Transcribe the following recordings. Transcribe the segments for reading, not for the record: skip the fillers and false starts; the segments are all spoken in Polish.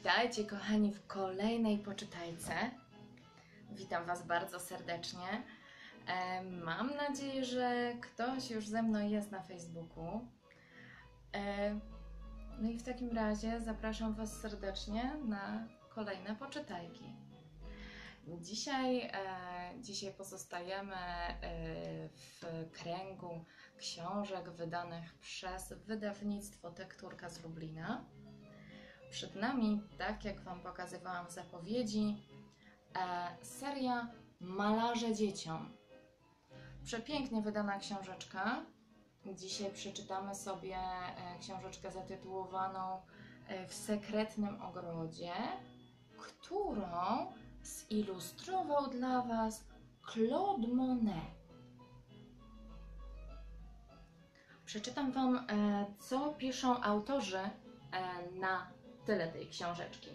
Witajcie kochani w kolejnej poczytajce. Witam Was bardzo serdecznie. Mam nadzieję, że ktoś już ze mną jest na Facebooku. No i w takim razie zapraszam Was serdecznie na kolejne poczytajki. Dzisiaj pozostajemy w kręgu książek wydanych przez wydawnictwo Tekturka z Lublina. Przed nami, tak jak Wam pokazywałam w zapowiedzi, seria Malarze dzieciom. Przepięknie wydana książeczka. Dzisiaj przeczytamy sobie książeczkę zatytułowaną W sekretnym ogrodzie, którą zilustrował dla Was Claude Monet. Przeczytam Wam, co piszą autorzy na tyle tej książeczki.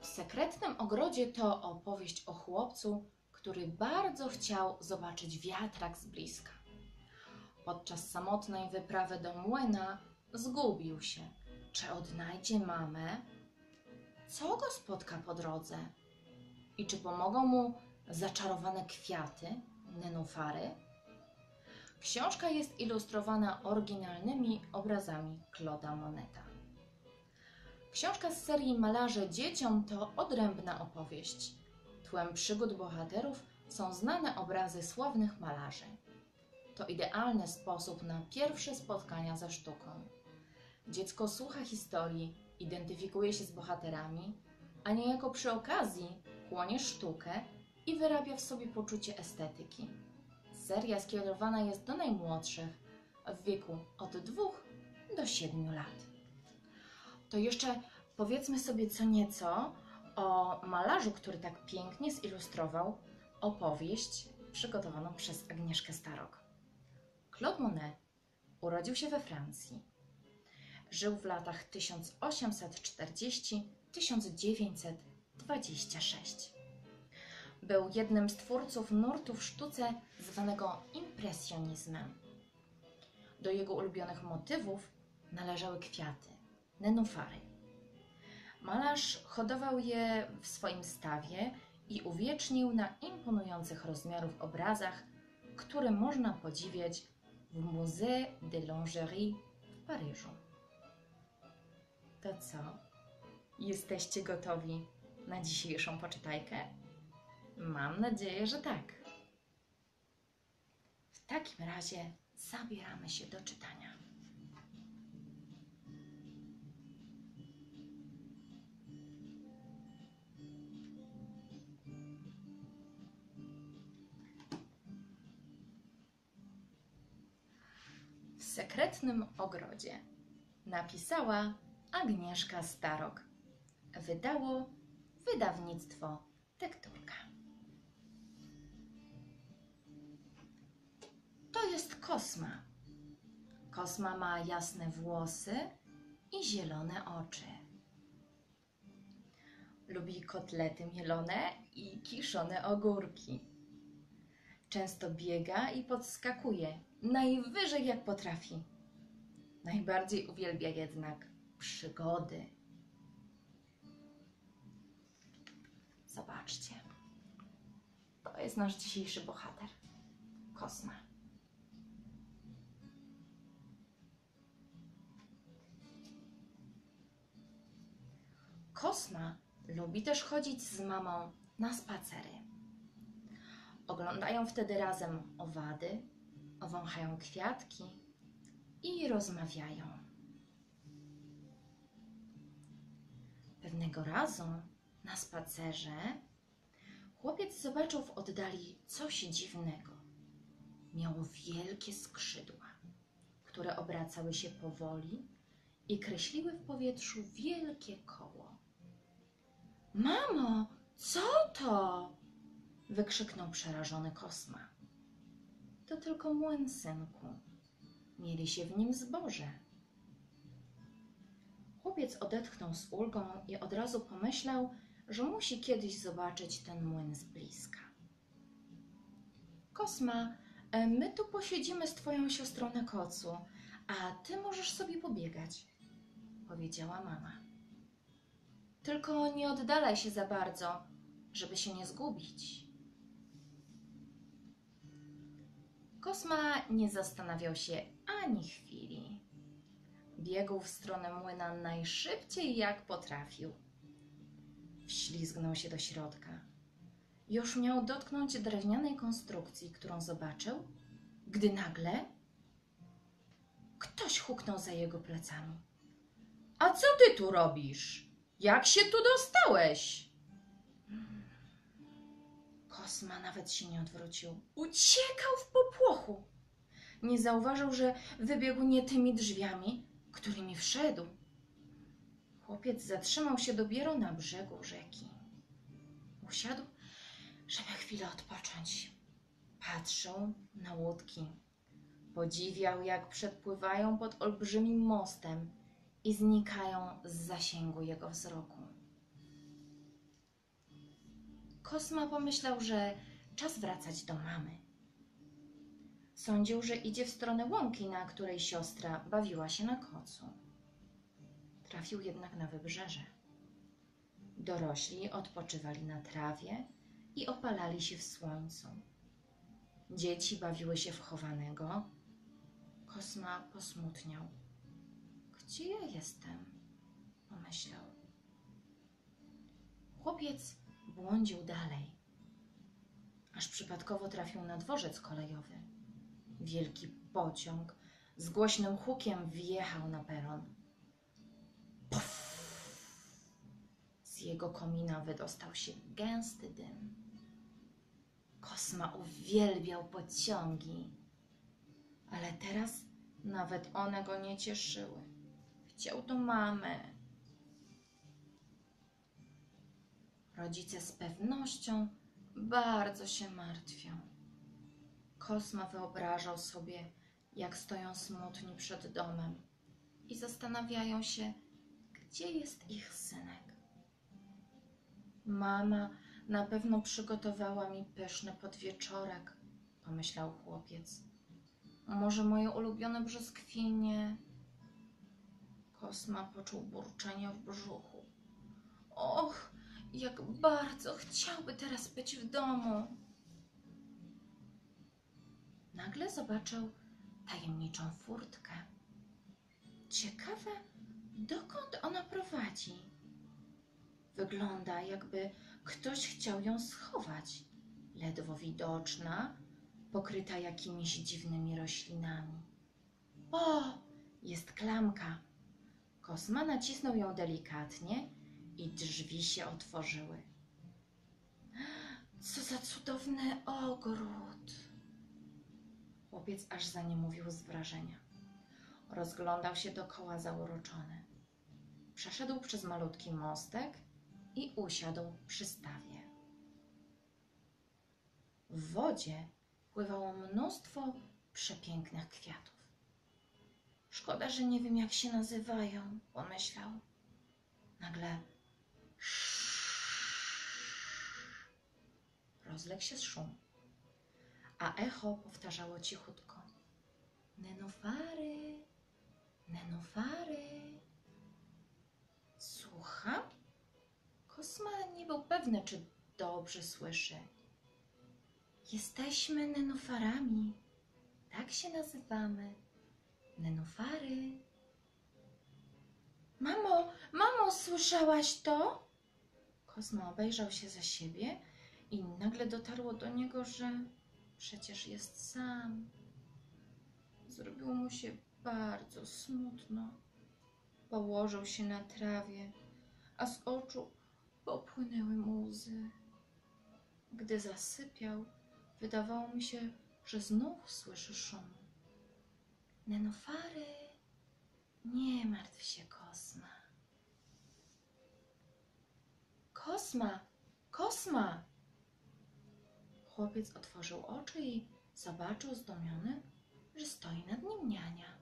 W sekretnym ogrodzie to opowieść o chłopcu, który bardzo chciał zobaczyć wiatrak z bliska. Podczas samotnej wyprawy do młyna zgubił się. Czy odnajdzie mamę? Co go spotka po drodze? I czy pomogą mu zaczarowane kwiaty, nenufary? Książka jest ilustrowana oryginalnymi obrazami Claude'a Moneta. Książka z serii Malarze dzieciom to odrębna opowieść. Tłem przygód bohaterów są znane obrazy sławnych malarzy. To idealny sposób na pierwsze spotkania ze sztuką. Dziecko słucha historii, identyfikuje się z bohaterami, a niejako przy okazji chłonie sztukę i wyrabia w sobie poczucie estetyki. Seria skierowana jest do najmłodszych, w wieku od 2 do 7 lat. To jeszcze powiedzmy sobie co nieco o malarzu, który tak pięknie zilustrował opowieść przygotowaną przez Agnieszkę Starok. Claude Monet urodził się we Francji. Żył w latach 1840–1926. Był jednym z twórców nurtu w sztuce zwanego impresjonizmem. Do jego ulubionych motywów należały kwiaty, nenufary. Malarz hodował je w swoim stawie i uwiecznił na imponujących rozmiarów obrazach, które można podziwiać w Musée de l'Orangerie w Paryżu. To co? Jesteście gotowi na dzisiejszą poczytajkę? Mam nadzieję, że tak. W takim razie zabieramy się do czytania. W sekretnym ogrodzie napisała Agnieszka Starok. Wydało wydawnictwo Tekturka. To jest Kosma. Kosma ma jasne włosy i zielone oczy. Lubi kotlety mielone i kiszone ogórki. Często biega i podskakuje, najwyżej jak potrafi. Najbardziej uwielbia jednak przygody. Zobaczcie, to jest nasz dzisiejszy bohater, Kosma. Kosma lubi też chodzić z mamą na spacery. Oglądają wtedy razem owady, wąchają kwiatki i rozmawiają. Pewnego razu na spacerze chłopiec zobaczył w oddali coś dziwnego. Miało wielkie skrzydła, które obracały się powoli i kreśliły w powietrzu wielkie koło. Mamo, co to? Wykrzyknął przerażony Kosma. To tylko młyn, synku. Mieli się w nim zboże. Chłopiec odetchnął z ulgą i od razu pomyślał, że musi kiedyś zobaczyć ten młyn z bliska. Kosma, my tu posiedzimy z twoją siostrą na kocu, a ty możesz sobie pobiegać, powiedziała mama. Tylko nie oddalaj się za bardzo, żeby się nie zgubić. Kosma nie zastanawiał się ani chwili. Biegł w stronę młyna najszybciej jak potrafił. Wślizgnął się do środka. Już miał dotknąć drewnianej konstrukcji, którą zobaczył, gdy nagle ktoś huknął za jego plecami. A co ty tu robisz? Jak się tu dostałeś? Kosma nawet się nie odwrócił. Uciekał w popłochu. Nie zauważył, że wybiegł nie tymi drzwiami, którymi wszedł. Chłopiec zatrzymał się dopiero na brzegu rzeki. Usiadł, żeby chwilę odpocząć. Patrzył na łódki. Podziwiał, jak przepływają pod olbrzymim mostem i znikają z zasięgu jego wzroku. Kosma pomyślał, że czas wracać do mamy. Sądził, że idzie w stronę łąki, na której siostra bawiła się na kocu. Trafił jednak na wybrzeże. Dorośli odpoczywali na trawie i opalali się w słońcu. Dzieci bawiły się w chowanego. Kosma posmutniał. Gdzie ja jestem? Pomyślał. Chłopiec błądził dalej, aż przypadkowo trafił na dworzec kolejowy. Wielki pociąg z głośnym hukiem wjechał na peron. Puff! Z jego komina wydostał się gęsty dym. Kosma uwielbiał pociągi, ale teraz nawet one go nie cieszyły. Chciał do mamy. Rodzice z pewnością bardzo się martwią. Kosma wyobrażał sobie, jak stoją smutni przed domem i zastanawiają się, gdzie jest ich synek. Mama na pewno przygotowała mi pyszny podwieczorek, pomyślał chłopiec. Może moje ulubione brzoskwinie? Kosma poczuł burczenie w brzuchu. Och, jak bardzo chciałby teraz być w domu. Nagle zobaczył tajemniczą furtkę. Ciekawe, dokąd ona prowadzi. Wygląda, jakby ktoś chciał ją schować. Ledwo widoczna, pokryta jakimiś dziwnymi roślinami. O, jest klamka. Kosma nacisnął ją delikatnie i drzwi się otworzyły. Co za cudowny ogród! Chłopiec aż zaniemówił z wrażenia. Rozglądał się dokoła zauroczony. Przeszedł przez malutki mostek i usiadł przy stawie. W wodzie pływało mnóstwo przepięknych kwiatów. Szkoda, że nie wiem, jak się nazywają, pomyślał. Nagle rozległ się szum, a echo powtarzało cichutko. Nenofary, nenofary. Słucham? Kosma nie był pewny, czy dobrze słyszy. Jesteśmy nenofarami, tak się nazywamy. Nenofary. Mamo, mamo, słyszałaś to? Kosma obejrzał się za siebie i nagle dotarło do niego, że przecież jest sam. Zrobiło mu się bardzo smutno. Położył się na trawie, a z oczu popłynęły mu łzy. Gdy zasypiał, wydawało mi się, że znów słyszy szum. Nenofary, nie martw się, Kosma. Kosma, Kosma! Chłopiec otworzył oczy i zobaczył zdumiony, że stoi nad nim niania.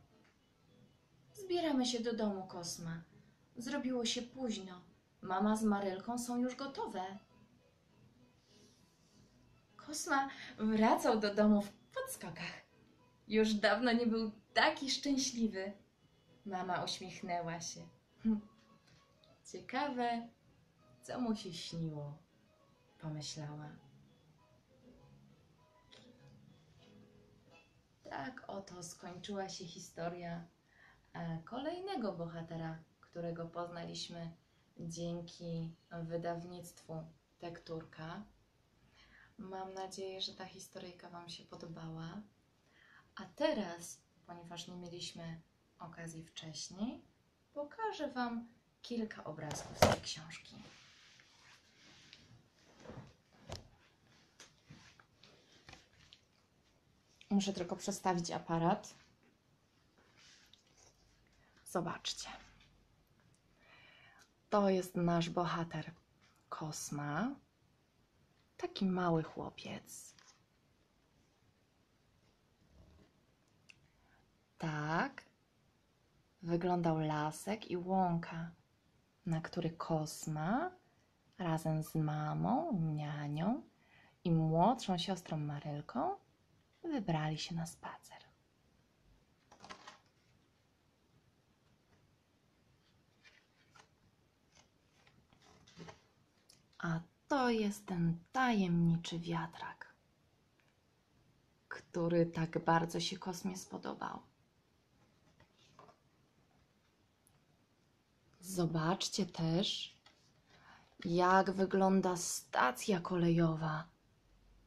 Zbieramy się do domu, Kosma. Zrobiło się późno. Mama z Marylką są już gotowe. Kosma wracał do domu w podskokach. Już dawno nie był taki szczęśliwy. Mama uśmiechnęła się. Ciekawe, Co mu się śniło? Pomyślała. Tak oto skończyła się historia kolejnego bohatera, którego poznaliśmy dzięki wydawnictwu Tekturka. Mam nadzieję, że ta historyjka Wam się podobała. A teraz, ponieważ nie mieliśmy okazji wcześniej, pokażę Wam kilka obrazków z tej książki. Muszę tylko przestawić aparat. Zobaczcie. To jest nasz bohater Kosma. Taki mały chłopiec. Tak wyglądał lasek i łąka, na który Kosma razem z mamą, nianią i młodszą siostrą Marylką wybrali się na spacer. A to jest ten tajemniczy wiatrak, który tak bardzo się Kosmie spodobał. Zobaczcie też, jak wygląda stacja kolejowa,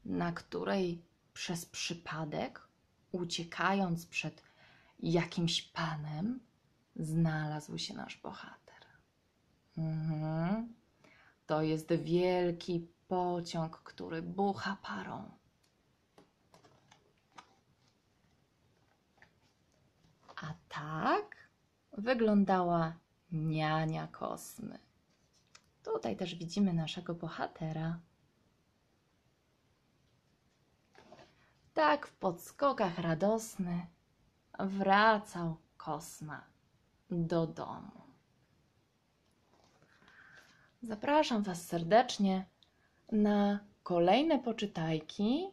na której przez przypadek, uciekając przed jakimś panem, znalazł się nasz bohater. To jest wielki pociąg, który bucha parą. A tak wyglądała niania Kosmy. Tutaj też widzimy naszego bohatera. Tak w podskokach radosny wracał Kosma do domu. Zapraszam Was serdecznie na kolejne poczytajki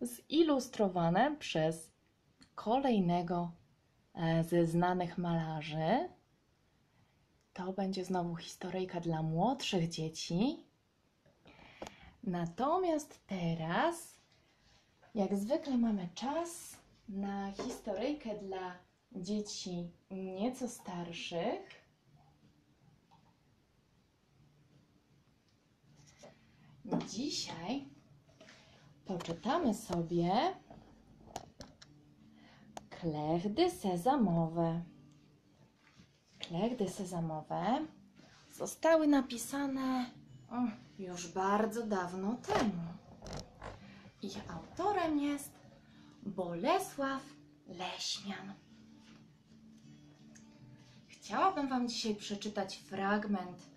zilustrowane przez kolejnego ze znanych malarzy. To będzie znowu historyjka dla młodszych dzieci. Natomiast teraz, jak zwykle, mamy czas na historyjkę dla dzieci nieco starszych. Dzisiaj poczytamy sobie Klechdy sezamowe. Klechdy sezamowe zostały napisane już bardzo dawno temu. Ich autorem jest Bolesław Leśmian. Chciałabym Wam dzisiaj przeczytać fragment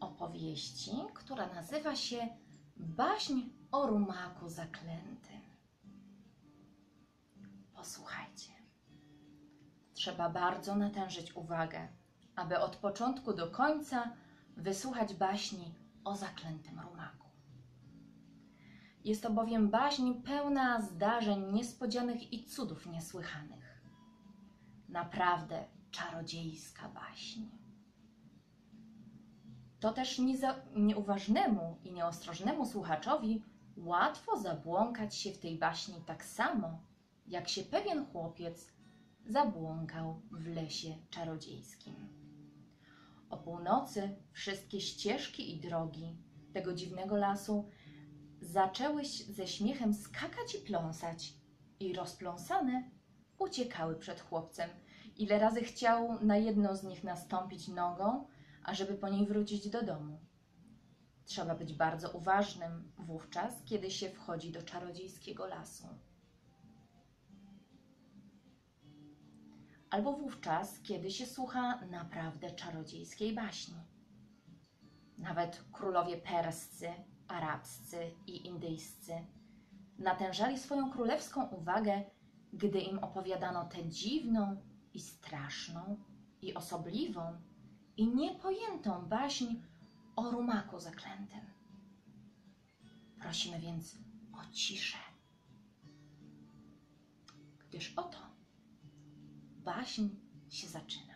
opowieści, która nazywa się Baśń o rumaku zaklętym. Posłuchajcie. Trzeba bardzo natężyć uwagę, aby od początku do końca wysłuchać baśni o zaklętym rumaku. Jest to bowiem baśń pełna zdarzeń niespodzianych i cudów niesłychanych. Naprawdę czarodziejska baśń. To też nieuważnemu i nieostrożnemu słuchaczowi łatwo zabłąkać się w tej baśni tak samo, jak się pewien chłopiec zabłąkał w lesie czarodziejskim. O północy wszystkie ścieżki i drogi tego dziwnego lasu zaczęły ze śmiechem skakać i pląsać i rozpląsane uciekały przed chłopcem. Ile razy chciał na jedną z nich nastąpić nogą, ażeby po niej wrócić do domu. Trzeba być bardzo uważnym wówczas, kiedy się wchodzi do czarodziejskiego lasu. Albo wówczas, kiedy się słucha naprawdę czarodziejskiej baśni. Nawet królowie perscy, arabscy i indyjscy natężali swoją królewską uwagę, gdy im opowiadano tę dziwną i straszną i osobliwą i niepojętą baśń o rumaku zaklętym. Prosimy więc o ciszę, gdyż oto baśń się zaczyna.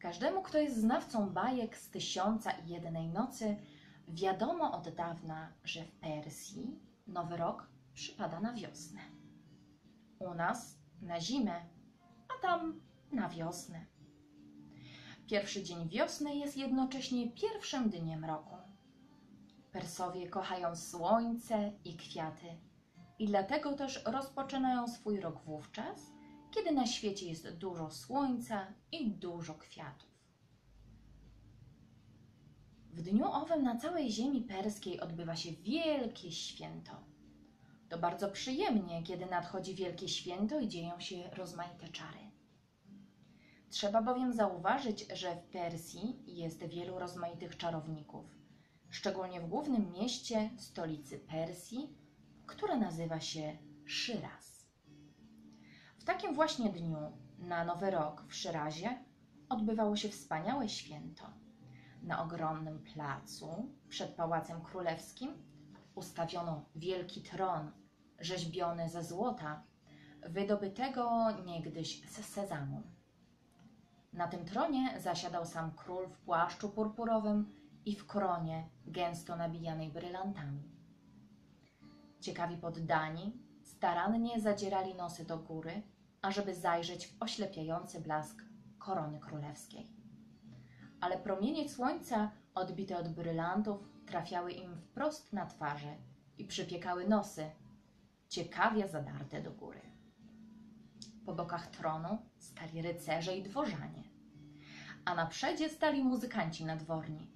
Każdemu, kto jest znawcą bajek z Tysiąca i Jednej Nocy, wiadomo od dawna, że w Persji Nowy Rok przypada na wiosnę. U nas na zimę, a tam na wiosnę. Pierwszy dzień wiosny jest jednocześnie pierwszym dniem roku. Persowie kochają słońce i kwiaty i dlatego też rozpoczynają swój rok wówczas, kiedy na świecie jest dużo słońca i dużo kwiatów. W dniu owym na całej ziemi perskiej odbywa się wielkie święto. To bardzo przyjemnie, kiedy nadchodzi wielkie święto i dzieją się rozmaite czary. Trzeba bowiem zauważyć, że w Persji jest wielu rozmaitych czarowników, szczególnie w głównym mieście, stolicy Persji, które nazywa się Szyraz. W takim właśnie dniu, na Nowy Rok w Szyrazie, odbywało się wspaniałe święto. Na ogromnym placu, przed Pałacem Królewskim, ustawiono wielki tron, rzeźbiony ze złota, wydobytego niegdyś z sezamu. Na tym tronie zasiadał sam król w płaszczu purpurowym i w koronie gęsto nabijanej brylantami. Ciekawi poddani starannie zadzierali nosy do góry, ażeby zajrzeć w oślepiający blask korony królewskiej. Ale promienie słońca odbite od brylantów trafiały im wprost na twarze i przypiekały nosy, ciekawie zadarte do góry. Po bokach tronu stali rycerze i dworzanie, a na przedzie stali muzykanci nadworni.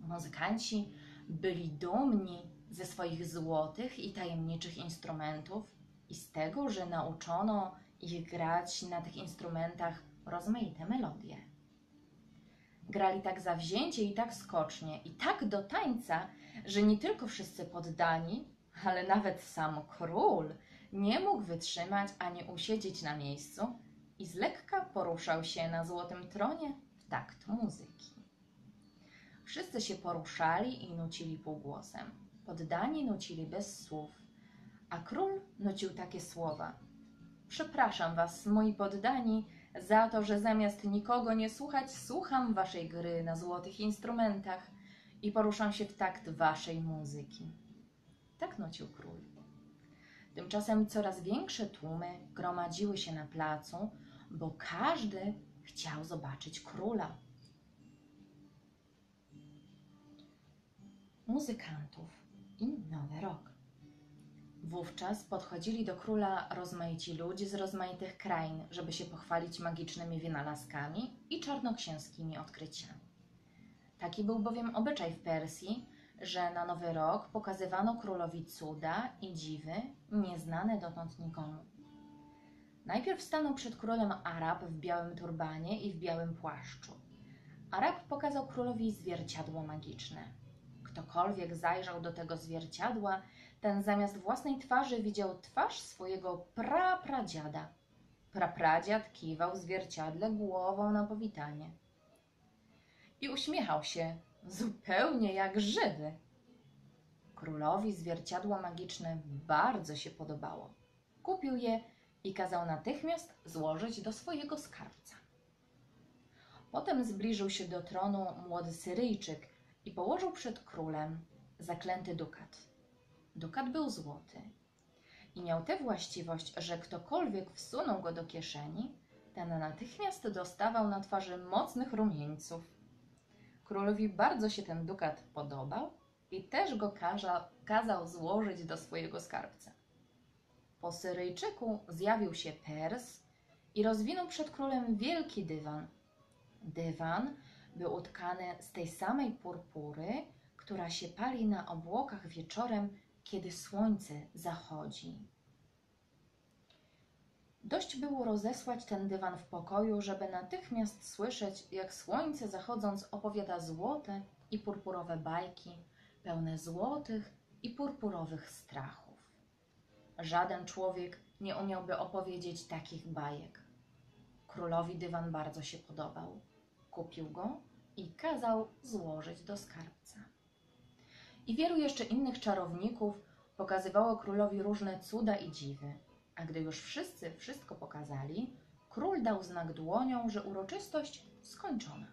Muzykanci byli dumni ze swoich złotych i tajemniczych instrumentów i z tego, że nauczono ich grać na tych instrumentach rozmaite melodie. Grali tak zawzięcie i tak skocznie i tak do tańca, że nie tylko wszyscy poddani, ale nawet sam król nie mógł wytrzymać ani usiedzieć na miejscu i z lekka poruszał się na złotym tronie w takt muzyki. Wszyscy się poruszali i nucili półgłosem. Poddani nucili bez słów, a król nucił takie słowa. Przepraszam was, moi poddani, za to, że zamiast nikogo nie słuchać, słucham waszej gry na złotych instrumentach i poruszam się w takt waszej muzyki. Tak nucił król. Tymczasem coraz większe tłumy gromadziły się na placu, bo każdy chciał zobaczyć króla. Muzykantów i Nowy Rok. Wówczas podchodzili do króla rozmaici ludzie z rozmaitych krain, żeby się pochwalić magicznymi wynalazkami i czarnoksięskimi odkryciami. Taki był bowiem obyczaj w Persji, że na Nowy Rok pokazywano królowi cuda i dziwy nieznane dotąd nikomu. Najpierw stanął przed królem Arab w białym turbanie i w białym płaszczu. Arab pokazał królowi zwierciadło magiczne. Ktokolwiek zajrzał do tego zwierciadła, ten zamiast własnej twarzy widział twarz swojego prapradziada. Prapradziad kiwał w zwierciadle głową na powitanie i uśmiechał się zupełnie jak żywy. Królowi zwierciadło magiczne bardzo się podobało. Kupił je i kazał natychmiast złożyć do swojego skarbca. Potem zbliżył się do tronu młody Syryjczyk i położył przed królem zaklęty dukat. Dukat był złoty i miał tę właściwość, że ktokolwiek wsunął go do kieszeni, ten natychmiast dostawał na twarzy mocnych rumieńców. Królowi bardzo się ten dukat podobał i też go kazał złożyć do swojego skarbca. Po Syryjczyku zjawił się Pers i rozwinął przed królem wielki dywan. Dywan był utkany z tej samej purpury, która się pali na obłokach wieczorem, kiedy słońce zachodzi. Dość było rozesłać ten dywan w pokoju, żeby natychmiast słyszeć, jak słońce zachodząc opowiada złote i purpurowe bajki, pełne złotych i purpurowych strachów. Żaden człowiek nie umiałby opowiedzieć takich bajek. Królowi dywan bardzo się podobał. Kupił go i kazał złożyć do skarbca. I wielu jeszcze innych czarowników pokazywało królowi różne cuda i dziwy, a gdy już wszyscy wszystko pokazali, Król dał znak dłonią, że uroczystość skończona.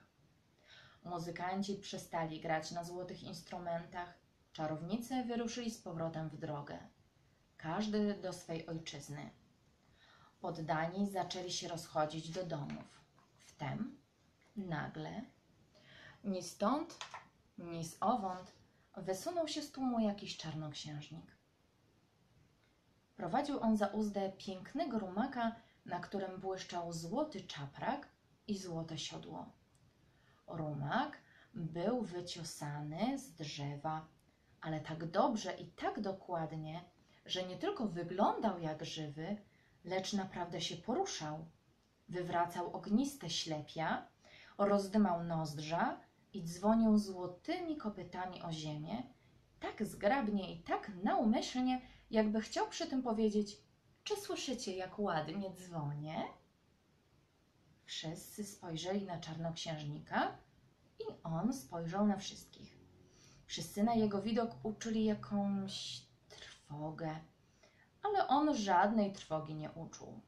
Muzykanci przestali grać na złotych instrumentach. Czarownicy wyruszyli z powrotem w drogę. Każdy do swej ojczyzny. Poddani zaczęli się rozchodzić do domów. Wtem, nagle, ni stąd, ni z owąd, wysunął się z tłumu jakiś czarnoksiężnik. Prowadził on za uzdę pięknego rumaka, na którym błyszczał złoty czaprak i złote siodło. Rumak był wyciosany z drzewa, ale tak dobrze i tak dokładnie, że nie tylko wyglądał jak żywy, lecz naprawdę się poruszał. Wywracał ogniste ślepia, rozdymał nozdrza i dzwonił złotymi kopytami o ziemię, tak zgrabnie i tak naumyślnie, jakby chciał przy tym powiedzieć: czy słyszycie, jak ładnie dzwonię? Wszyscy spojrzeli na czarnoksiężnika i on spojrzał na wszystkich. Wszyscy na jego widok uczuli jakąś trwogę, ale on żadnej trwogi nie uczuł.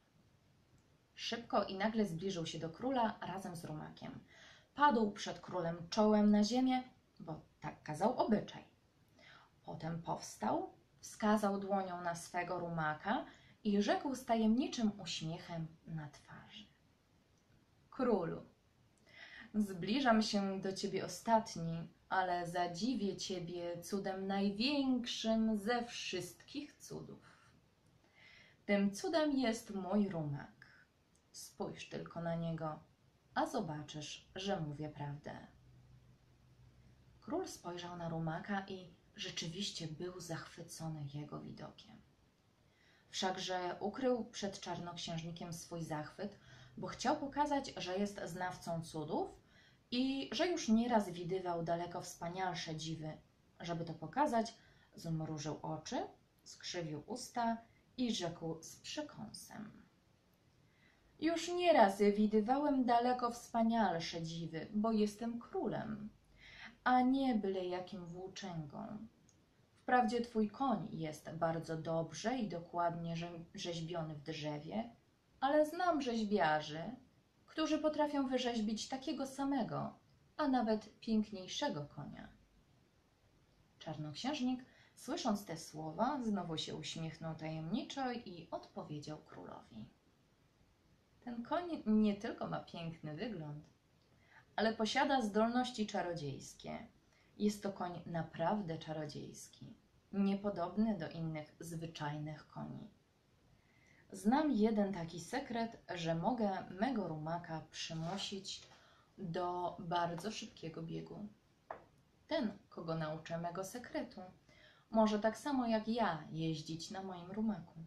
Szybko i nagle zbliżył się do króla razem z rumakiem. Padł przed królem czołem na ziemię, bo tak kazał obyczaj. Potem powstał, wskazał dłonią na swego rumaka i rzekł z tajemniczym uśmiechem na twarzy: królu, zbliżam się do ciebie ostatni, ale zadziwię ciebie cudem największym ze wszystkich cudów. Tym cudem jest mój rumak. Spójrz tylko na niego, a zobaczysz, że mówię prawdę. Król spojrzał na rumaka i rzeczywiście był zachwycony jego widokiem. Wszakże ukrył przed czarnoksiężnikiem swój zachwyt, bo chciał pokazać, że jest znawcą cudów i że już nieraz widywał daleko wspanialsze dziwy. Żeby to pokazać, zmrużył oczy, skrzywił usta i rzekł z przekąsem: już nieraz widywałem daleko wspanialsze dziwy, bo jestem królem, a nie byle jakim włóczęgą. Wprawdzie twój koń jest bardzo dobrze i dokładnie rzeźbiony w drzewie, ale znam rzeźbiarzy, którzy potrafią wyrzeźbić takiego samego, a nawet piękniejszego konia. Czarnoksiężnik, słysząc te słowa, znowu się uśmiechnął tajemniczo i odpowiedział królowi: ten koń nie tylko ma piękny wygląd, ale posiada zdolności czarodziejskie. Jest to koń naprawdę czarodziejski, niepodobny do innych zwyczajnych koni. Znam jeden taki sekret, że mogę mego rumaka przymusić do bardzo szybkiego biegu. Ten, kogo nauczę mego sekretu, może tak samo jak ja jeździć na moim rumaku.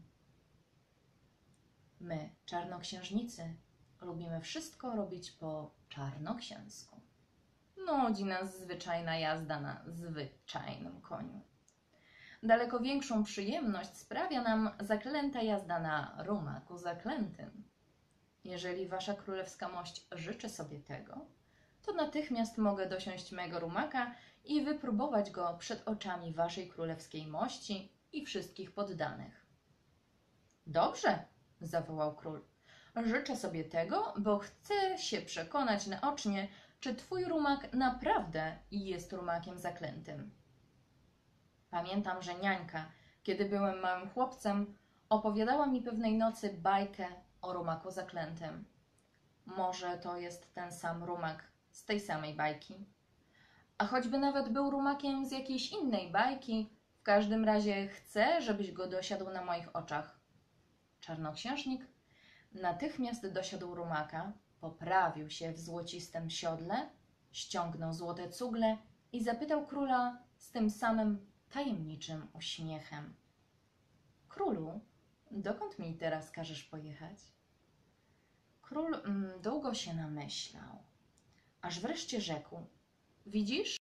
My, czarnoksiężnicy, lubimy wszystko robić po czarnoksięsku. Nudzi nas zwyczajna jazda na zwyczajnym koniu. Daleko większą przyjemność sprawia nam zaklęta jazda na rumaku zaklętym. Jeżeli wasza królewska mość życzy sobie tego, to natychmiast mogę dosiąść mego rumaka i wypróbować go przed oczami waszej królewskiej mości i wszystkich poddanych. Dobrze, zawołał król. Życzę sobie tego, bo chcę się przekonać naocznie, czy twój rumak naprawdę jest rumakiem zaklętym. Pamiętam, że niańka, kiedy byłem małym chłopcem, opowiadała mi pewnej nocy bajkę o rumaku zaklętym. Może to jest ten sam rumak z tej samej bajki. A choćby nawet był rumakiem z jakiejś innej bajki, w każdym razie chcę, żebyś go dosiadł na moich oczach. Czarnoksiężnik natychmiast dosiadł rumaka, poprawił się w złocistym siodle, ściągnął złote cugle i zapytał króla z tym samym tajemniczym uśmiechem: królu, dokąd mi teraz każesz pojechać? Król długo się namyślał, aż wreszcie rzekł: widzisz,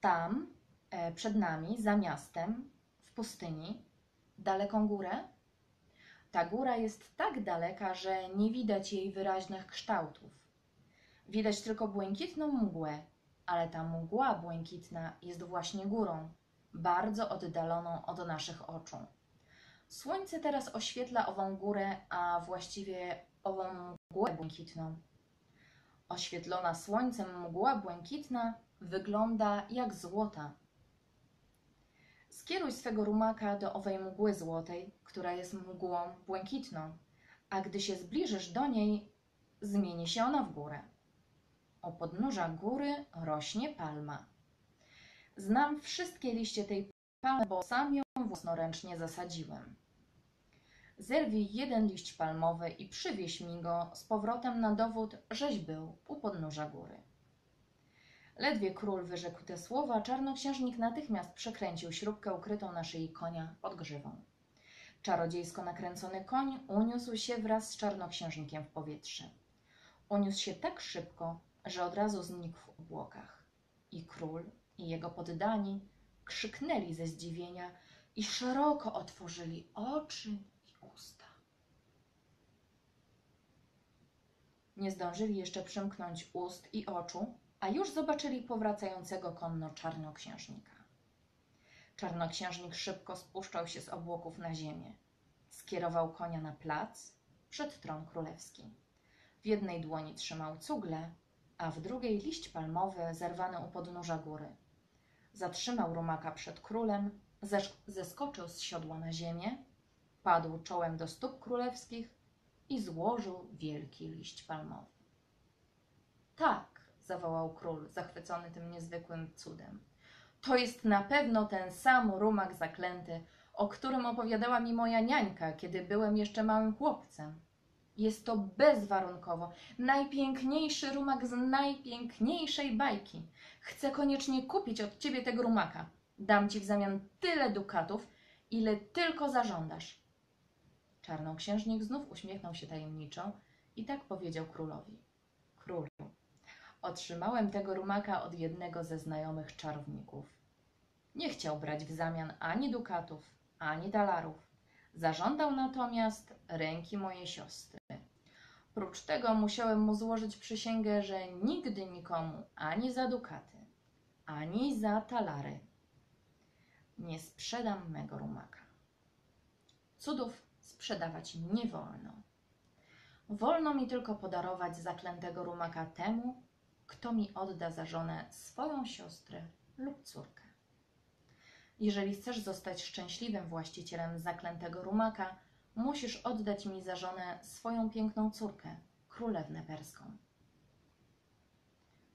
tam, przed nami, za miastem, w pustyni, daleką górę? Ta góra jest tak daleka, że nie widać jej wyraźnych kształtów. Widać tylko błękitną mgłę, ale ta mgła błękitna jest właśnie górą, bardzo oddaloną od naszych oczu. Słońce teraz oświetla ową górę, a właściwie ową mgłę błękitną. Oświetlona słońcem mgła błękitna wygląda jak złota. Skieruj swego rumaka do owej mgły złotej, która jest mgłą błękitną, a gdy się zbliżysz do niej, zmieni się ona w górę. O podnóża góry rośnie palma. Znam wszystkie liście tej palmy, bo sam ją własnoręcznie zasadziłem. Zerwij jeden liść palmowy i przywieź mi go z powrotem na dowód, żeś był u podnóża góry. Ledwie król wyrzekł te słowa, czarnoksiężnik natychmiast przekręcił śrubkę ukrytą na szyi konia pod grzywą. Czarodziejsko nakręcony koń uniósł się wraz z czarnoksiężnikiem w powietrze. Uniósł się tak szybko, że od razu znikł w obłokach. I król, i jego poddani krzyknęli ze zdziwienia i szeroko otworzyli oczy i usta. Nie zdążyli jeszcze przymknąć ust i oczu, a już zobaczyli powracającego konno czarnoksiężnika. Czarnoksiężnik szybko spuszczał się z obłoków na ziemię. Skierował konia na plac przed tron królewski. W jednej dłoni trzymał cugle, a w drugiej liść palmowy zerwany u podnóża góry. Zatrzymał rumaka przed królem, zeskoczył z siodła na ziemię, padł czołem do stóp królewskich i złożył wielki liść palmowy. Tak! zawołał król, zachwycony tym niezwykłym cudem. To jest na pewno ten sam rumak zaklęty, o którym opowiadała mi moja niańka, kiedy byłem jeszcze małym chłopcem. Jest to bezwarunkowo najpiękniejszy rumak z najpiękniejszej bajki. Chcę koniecznie kupić od ciebie tego rumaka. Dam ci w zamian tyle dukatów, ile tylko zażądasz. Czarnoksiężnik znów uśmiechnął się tajemniczo i tak powiedział królowi. Królu, otrzymałem tego rumaka od jednego ze znajomych czarowników. Nie chciał brać w zamian ani dukatów, ani talarów. Zażądał natomiast ręki mojej siostry. Prócz tego musiałem mu złożyć przysięgę, że nigdy nikomu ani za dukaty, ani za talary nie sprzedam mego rumaka. Cudów sprzedawać nie wolno. Wolno mi tylko podarować zaklętego rumaka temu, kto mi odda za żonę swoją siostrę lub córkę. Jeżeli chcesz zostać szczęśliwym właścicielem zaklętego rumaka, musisz oddać mi za żonę swoją piękną córkę, królewnę perską.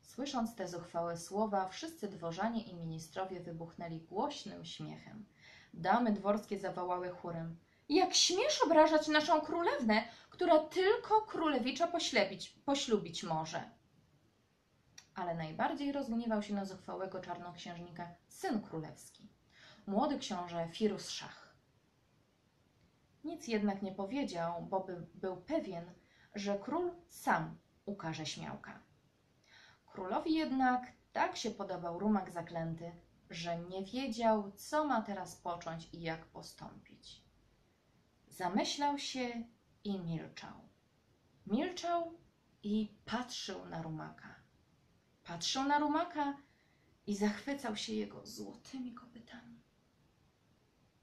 Słysząc te zuchwałe słowa, wszyscy dworzanie i ministrowie wybuchnęli głośnym śmiechem. Damy dworskie zawołały chórem: jak śmiesz obrażać naszą królewnę, która tylko królewicza poślubić może. Ale najbardziej rozgniewał się na zuchwałego czarnoksiężnika syn królewski, młody książę Firuz Szach. Nic jednak nie powiedział, bo był pewien, że król sam ukaże śmiałka. Królowi jednak tak się podobał rumak zaklęty, że nie wiedział, co ma teraz począć i jak postąpić. Zamyślał się i milczał. Milczał i patrzył na rumaka. Patrzył na rumaka i zachwycał się jego złotymi kopytami.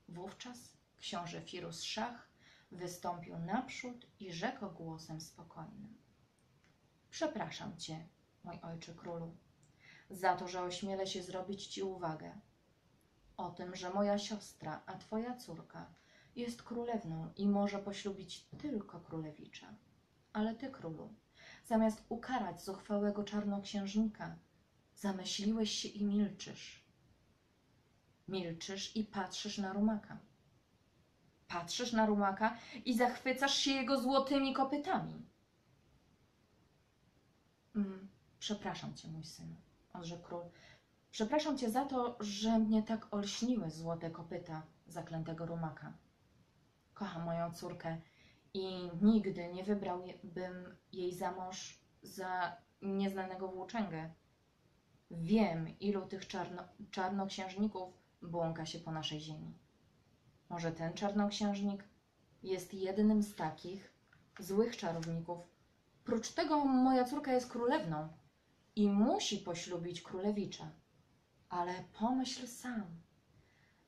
Wówczas książę Firuz Szach wystąpił naprzód i rzekł głosem spokojnym: przepraszam cię, mój ojcze królu, za to, że ośmielę się zrobić ci uwagę. O tym, że moja siostra, a twoja córka jest królewną i może poślubić tylko królewicza. Ale ty, królu, zamiast ukarać zuchwałego czarnoksiężnika, zamyśliłeś się i milczysz. Milczysz i patrzysz na rumaka. Patrzysz na rumaka i zachwycasz się jego złotymi kopytami. Przepraszam cię, mój synu, odrzekł król. Przepraszam cię za to, że mnie tak olśniły złote kopyta zaklętego rumaka. Kocham moją córkę i nigdy nie wybrałbym jej za mąż za nieznanego włóczęgę. Wiem, ilu tych czarnoksiężników błąka się po naszej ziemi. Może ten czarnoksiężnik jest jednym z takich złych czarowników. Prócz tego moja córka jest królewną i musi poślubić królewicza. Ale pomyśl sam,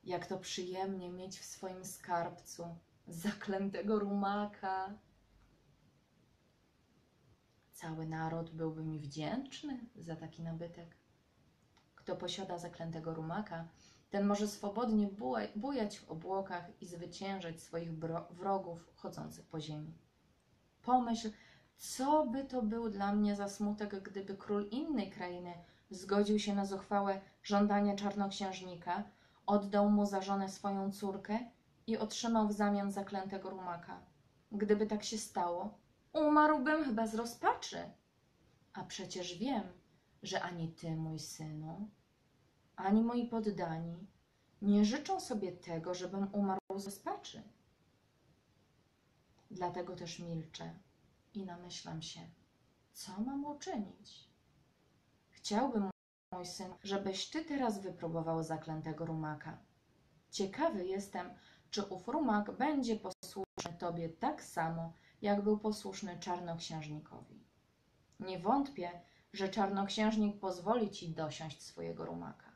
jak to przyjemnie mieć w swoim skarbcu zaklętego rumaka. Cały naród byłby mi wdzięczny za taki nabytek. Kto posiada zaklętego rumaka, ten może swobodnie bujać w obłokach i zwyciężać swoich wrogów chodzących po ziemi. Pomyśl, co by to był dla mnie za smutek, gdyby król innej krainy zgodził się na zuchwałe żądanie czarnoksiężnika, oddał mu za żonę swoją córkę i otrzymał w zamian zaklętego rumaka. Gdyby tak się stało, umarłbym chyba z rozpaczy. A przecież wiem, że ani ty, mój synu, ani moi poddani nie życzą sobie tego, żebym umarł z rozpaczy. Dlatego też milczę i namyślam się, co mam uczynić. Chciałbym, mój syn, żebyś ty teraz wypróbował zaklętego rumaka. Ciekawy jestem, czy ów rumak będzie posłuszny tobie tak samo, jak był posłuszny czarnoksiężnikowi. Nie wątpię, że czarnoksiężnik pozwoli ci dosiąść swojego rumaka.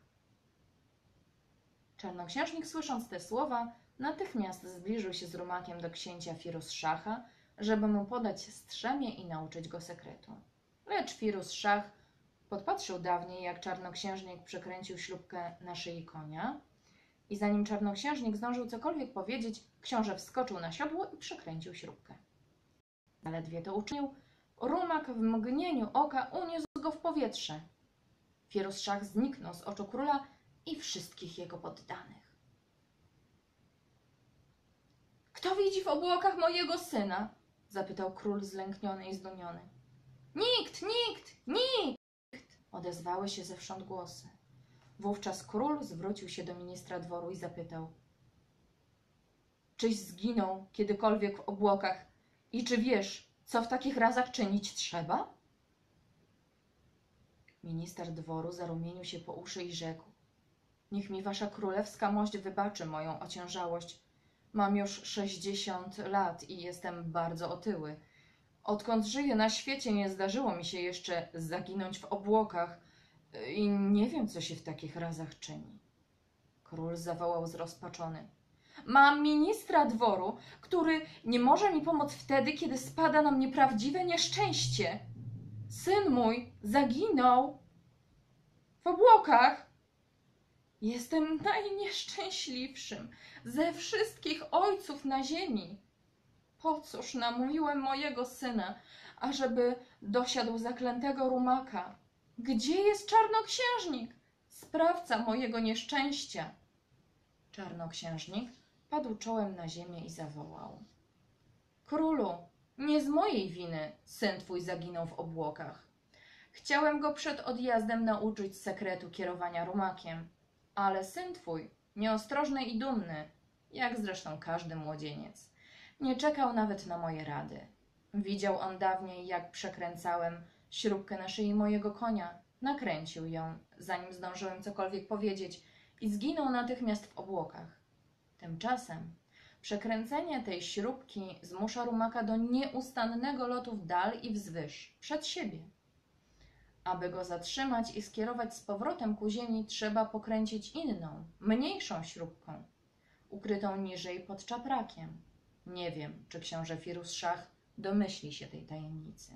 Czarnoksiężnik, słysząc te słowa, natychmiast zbliżył się z rumakiem do księcia Firuz Szacha, żeby mu podać strzemię i nauczyć go sekretu. Lecz Firuz Szach podpatrzył dawniej, jak czarnoksiężnik przykręcił śrubkę na szyi konia i zanim czarnoksiężnik zdążył cokolwiek powiedzieć, książę wskoczył na siodło i przykręcił śrubkę. Zaledwie to uczynił, rumak w mgnieniu oka uniósł go w powietrze. Firuz Szach zniknął z oczu króla i wszystkich jego poddanych. Kto widzi w obłokach mojego syna? Zapytał król zlękniony i zdumiony. Nikt, nikt, nikt! Odezwały się zewsząd głosy. Wówczas król zwrócił się do ministra dworu i zapytał. Czyś zginął kiedykolwiek w obłokach i czy wiesz, co w takich razach czynić trzeba? Minister dworu zarumienił się po uszy i rzekł. Niech mi wasza królewska mość wybaczy moją ociężałość. Mam już 60 lat i jestem bardzo otyły. Odkąd żyję na świecie, nie zdarzyło mi się jeszcze zaginąć w obłokach i nie wiem, co się w takich razach czyni. Król zawołał zrozpaczony. Mam ministra dworu, który nie może mi pomóc wtedy, kiedy spada na mnie prawdziwe nieszczęście. Syn mój zaginął w obłokach. Jestem najnieszczęśliwszym ze wszystkich ojców na ziemi. Po cóż namówiłem mojego syna, ażeby dosiadł zaklętego rumaka? Gdzie jest czarnoksiężnik, sprawca mojego nieszczęścia? Czarnoksiężnik padł czołem na ziemię i zawołał. Królu, nie z mojej winy syn twój zaginął w obłokach. Chciałem go przed odjazdem nauczyć sekretu kierowania rumakiem. Ale syn twój, nieostrożny i dumny, jak zresztą każdy młodzieniec, nie czekał nawet na moje rady. Widział on dawniej, jak przekręcałem śrubkę na szyi mojego konia, nakręcił ją, zanim zdążyłem cokolwiek powiedzieć i zginął natychmiast w obłokach. Tymczasem przekręcenie tej śrubki zmusza rumaka do nieustannego lotu w dal i wzwyż, przed siebie. Aby go zatrzymać i skierować z powrotem ku ziemi, trzeba pokręcić inną, mniejszą śrubką, ukrytą niżej pod czaprakiem. Nie wiem, czy książę Firuz Szach domyśli się tej tajemnicy.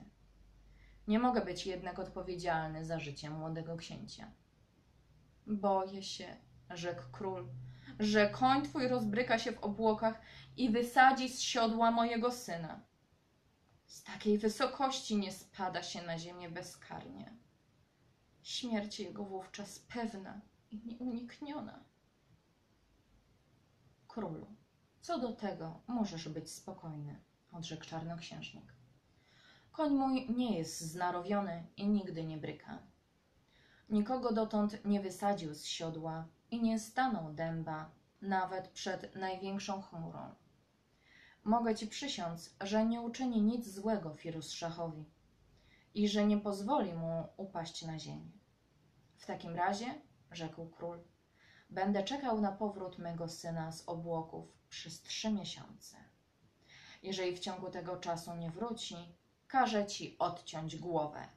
Nie mogę być jednak odpowiedzialny za życie młodego księcia. Boję się, rzekł król, że koń twój rozbryka się w obłokach i wysadzi z siodła mojego syna. Z takiej wysokości nie spada się na ziemię bezkarnie. Śmierć jego wówczas pewna i nieunikniona. Królu, co do tego możesz być spokojny, odrzekł czarnoksiężnik. Koń mój nie jest znarowiony i nigdy nie bryka. Nikogo dotąd nie wysadził z siodła i nie stanął dęba, nawet przed największą chmurą. Mogę ci przysiąc, że nie uczyni nic złego Firuz Szachowi i że nie pozwoli mu upaść na ziemię. W takim razie, rzekł król, będę czekał na powrót mego syna z obłoków przez 3 miesiące. Jeżeli w ciągu tego czasu nie wróci, każę ci odciąć głowę,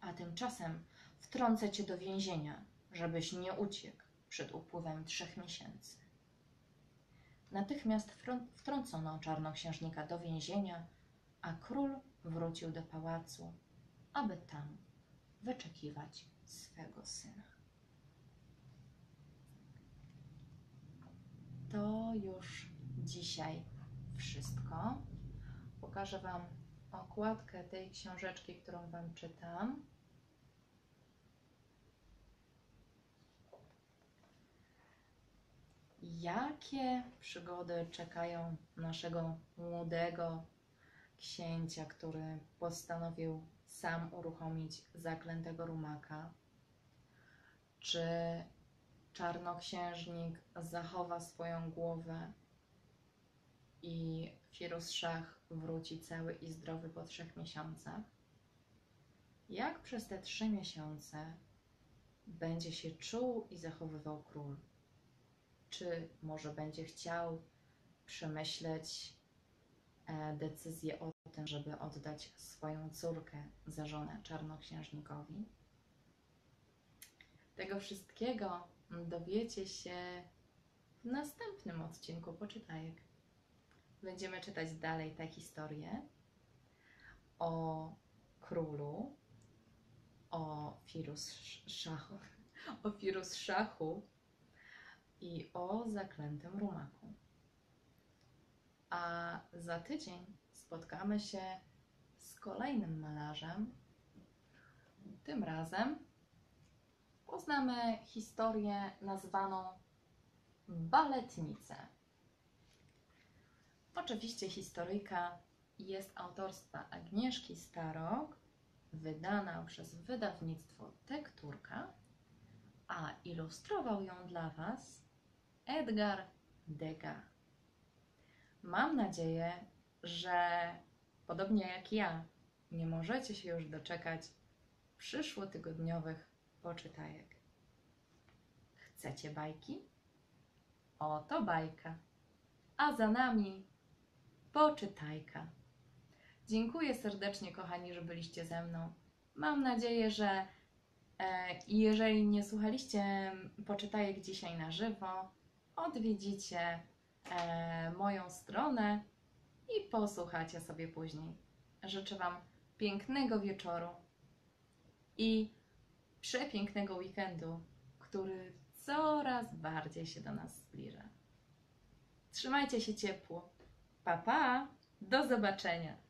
a tymczasem wtrącę cię do więzienia, żebyś nie uciekł przed upływem 3 miesięcy. Natychmiast wtrącono czarnoksiężnika do więzienia, a król wrócił do pałacu. aby tam wyczekiwać swego syna. To już dzisiaj wszystko. Pokażę Wam okładkę tej książeczki, którą Wam czytam. Jakie przygody czekają naszego młodego księcia, który postanowił sam uruchomić zaklętego rumaka? Czy czarnoksiężnik zachowa swoją głowę i Firuz Szach wróci cały i zdrowy po 3 miesiącach? Jak przez te 3 miesiące będzie się czuł i zachowywał król? Czy może będzie chciał przemyśleć decyzję o tym, żeby oddać swoją córkę za żonę czarnoksiężnikowi? Tego wszystkiego dowiecie się w następnym odcinku Poczytajek. Będziemy czytać dalej tę historię o królu, o Firuz Szachu i o zaklętym rumaku. A za tydzień spotkamy się z kolejnym malarzem. Tym razem poznamy historię nazwaną Baletnice. Oczywiście historyjka jest autorstwa Agnieszki Starok, wydana przez wydawnictwo Tekturka, a ilustrował ją dla Was Edgar Degas. Mam nadzieję, że podobnie jak ja, nie możecie się już doczekać przyszłotygodniowych Poczytajek. Chcecie bajki? Oto bajka, a za nami Poczytajka. Dziękuję serdecznie, kochani, że byliście ze mną. Mam nadzieję, że jeżeli nie słuchaliście Poczytajek dzisiaj na żywo, odwiedzicie moją stronę i posłuchacie sobie później. Życzę Wam pięknego wieczoru i przepięknego weekendu, który coraz bardziej się do nas zbliża. Trzymajcie się ciepło. Pa, pa! Do zobaczenia!